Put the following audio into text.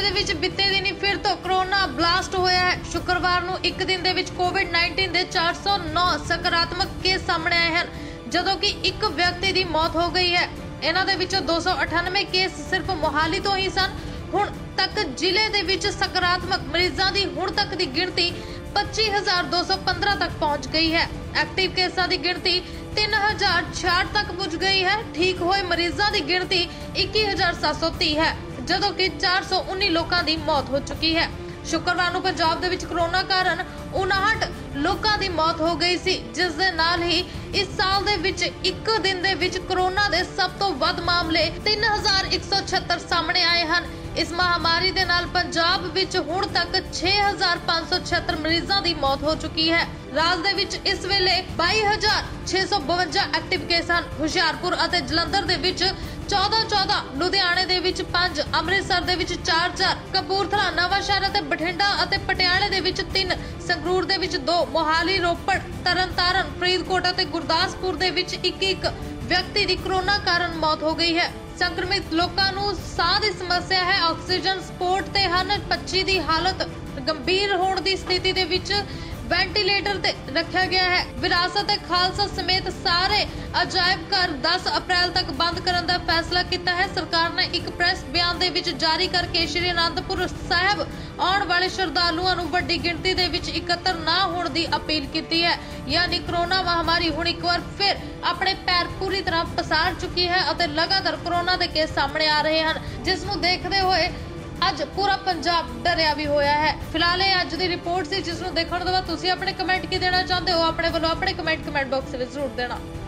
ਮਾਮਲੇ ਦੇ ਵਿੱਚ ਬਿੱਤੇ ਦਿਨੀ ਫਿਰ ਤੋਂ ਕਰੋਨਾ ਬਲਾਸਟ ਹੋਇਆ ਹੈ। ਸ਼ੁੱਕਰਵਾਰ ਨੂੰ ਇੱਕ ਦਿਨ ਦੇ ਵਿੱਚ ਕੋਵਿਡ-19 ਦੇ 409 ਸਕਾਰਾਤਮਕ ਕੇਸ ਸਾਹਮਣੇ ਆਏ ਹਨ, ਜਦੋਂ ਕਿ ਇੱਕ ਵਿਅਕਤੀ ਦੀ ਮੌਤ ਹੋ ਗਈ ਹੈ। ਇਹਨਾਂ ਦੇ ਵਿੱਚੋਂ 298 ਕੇਸ ਸਿਰਫ ਮੋਹਾਲੀ ਤੋਂ ਹੀ ਸਨ। ਹੁਣ ਤੱਕ ਜ਼ਿਲ੍ਹੇ ਦੇ ਵਿੱਚ ਸਕਾਰਾਤਮਕ ਮਰੀਜ਼ਾਂ ਦੀ ਹੁਣ ਤੱਕ ਦੀ ਗਿਣਤੀ 25215 ਤੱਕ ਪਹੁੰਚ ਗਈ ਹੈ। ਐਕਟਿਵ ਕੇਸਾਂ ਦੀ ਗਿਣਤੀ 3066 ਤੱਕ ਪੁੱਜ ਗਈ ਹੈ। ਠੀਕ ਹੋਏ ਮਰੀਜ਼ਾਂ ਦੀ ਗਿਣਤੀ 21730 ਹੈ, ਜਦੋਂ ਕਿ 419 ਲੋਕਾਂ ਦੀ ਮੌਤ ਹੋ ਚੁੱਕੀ ਹੈ। ਸ਼ੁੱਕਰਵਾਰ ਨੂੰ ਪੰਜਾਬ ਦੇ ਵਿੱਚ ਕਰੋਨਾ ਕਾਰਨ 59 ਲੋਕਾਂ ਦੀ ਮੌਤ ਹੋ ਗਈ ਸੀ, ਜਿਸ ਦੇ ਨਾਲ ਹੀ ਇਸ ਸਾਲ ਦੇ ਵਿੱਚ ਇੱਕ ਦਿਨ ਦੇ ਵਿੱਚ ਕਰੋਨਾ ਦੇ ਸਭ ਤੋਂ ਵੱਧ ਮਾਮਲੇ 3176 ਸਾਹਮਣੇ ਆਏ ਹਨ। ਇਸ ਮਹਾਮਾਰੀ ਦੇ ਨਾਲ ਪੰਜਾਬ ਵਿੱਚ ਹੁਣ ਤੱਕ 6576 ਮਰੀਜ਼ਾਂ ਦੀ ਮੌਤ ਹੋ ਚੁੱਕੀ ਹੈ। ਰਾਜ ਦੇ ਵਿੱਚ ਇਸ ਵੇਲੇ 22652 ਐਕਟਿਵ ਕੇਸ ਹਨ। ਹੁਸ਼ਿਆਰਪੁਰ ਅਤੇ ਜਲੰਧਰ ਦੇ ਵਿੱਚ 14-14, ਲੁਧਿਆਣੇ ਦੇ ਵਿੱਚ 5, ਅੰਮ੍ਰਿਤਸਰ ਦੇ ਵਿੱਚ 4-4, ਕਪੂਰਥਲਾ, ਨਵਾਂਸ਼ਹਿਰ ਅਤੇ ਬਠਿੰਡਾ ਅਤੇ ਪਟਿਆਲੇ ਦੇ ਵਿੱਚ 3, ਸੰਗਰੂਰ ਦੇ ਵਿੱਚ 2, ਮੋਹਾਲੀ, ਰੋਪੜ, ਤਰਨਤਾਰਨ, ਫਰੀਦਕੋਟ ਅਤੇ ਗੁਰਦਾਸਪੁਰ ਦੇ ਵਿੱਚ 1-1 ਵਿਅਕਤੀ ਦੀ ਕਰੋਨਾ ਕਾਰਨ ਮੌਤ ਹੋ ਗਈ ਹੈ। ਸੰਕਰਮਿਤ ਲੋਕਾਂ ਨੂੰ ਸਾਹ ਦੀ ਸਮੱਸਿਆ ਹੈ, ਆਕਸੀਜਨ ਸਪੋਰਟ ਤੇ ਹਨ। 25 ਦੀ ਹਾਲਤ ਗੰਭੀਰ ਹੋਣ ਦੀ ਸਥਿਤੀ ਦੇ ਵਿੱਚ ਵੈਂਟੀਲੇਟਰ ਤੇ ਰੱਖਿਆ ਗਿਆ ਹੈ। ਵਿਰਾਸਤ ਖਾਲਸਾ ਸਮੇਤ ਸਾਰੇ ਅਜਾਇਬ ਘਰ 10 ਅਪ੍ਰੈਲ ਤੱਕ ਬੰਦ ਕਰਨ ਦਾ ਫੈਸਲਾ ਕੀਤਾ ਹੈ। ਸਰਕਾਰ ਨੇ ਇੱਕ ਪ੍ਰੈਸ ਬਿਆਨ ਦੇ ਵਿੱਚ ਜਾਰੀ ਕਰਕੇ ਸ਼੍ਰੀ ਅਨੰਦਪੁਰ ਸਾਹਿਬ ਆਉਣ ਵਾਲੇ ਸ਼ਰਧਾਲੂਆਂ ਨੂੰ ਵੱਡੀ ਗਿਣਤੀ ਦੇ ਵਿੱਚ ਇਕੱਤਰ ਨਾ ਹੋਣ ਦੀ ਅਪੀਲ ਕੀਤੀ ਹੈ। ਯਾਨੀ ਕਰੋਨਾ ਮਹਾਮਾਰੀ ਹੁਣ ਇੱਕ ਵਾਰ ਫਿਰ ਆਪਣੇ ਪੈਰ ਪੂਰੀ ਤਰ੍ਹਾਂ ਪਸਾਰ ਚੁੱਕੀ ਹੈ ਅਤੇ ਲਗਾਤਾਰ ਕਰੋਨਾ ਦੇ ਕੇਸ ਸਾਹਮਣੇ ਆ ਰਹੇ ਹਨ, ਜਿਸ ਨੂੰ ਦੇਖਦੇ ਹੋਏ ਅੱਜ ਪੂਰਾ ਪੰਜਾਬ ਡਰਿਆ ਵੀ ਹੋਇਆ ਹੈ। ਫਿਲਹਾਲ ਇਹ ਅੱਜ ਦੀ ਰਿਪੋਰਟ ਸੀ, ਜਿਸ ਨੂੰ ਦੇਖਣ ਤੋਂ ਬਾਅਦ ਤੁਸੀਂ ਆਪਣੇ ਕਮੈਂਟ ਕੀ ਦੇਣਾ ਚਾਹੁੰਦੇ ਹੋ, ਆਪਣੇ ਵੱਲੋਂ ਆਪਣੇ ਕਮੈਂਟ ਬਾਕਸ ਵਿੱਚ ਜ਼ਰੂਰ ਦੇਣਾ।